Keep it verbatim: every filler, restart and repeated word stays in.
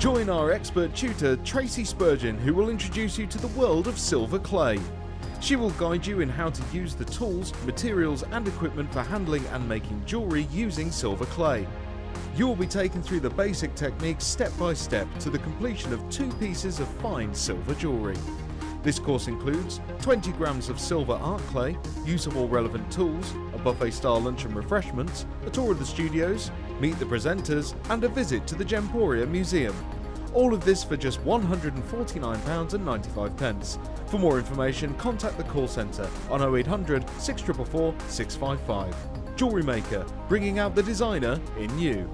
Join our expert tutor, Tracey Spurgin, who will introduce you to the world of silver clay. She will guide you in how to use the tools, materials and equipment for handling and making jewellery using silver clay. You will be taken through the basic techniques step by step to the completion of two pieces of fine silver jewellery. This course includes twenty grams of silver art clay, use of all relevant tools, a buffet-style lunch and refreshments, a tour of the studios, meet the presenters and a visit to the Gemporia Museum. All of this for just one hundred and forty-nine pounds ninety-five. For more information, contact the call centre on oh eight hundred, six four four four, six five five. Jewellery Maker, bringing out the designer in you.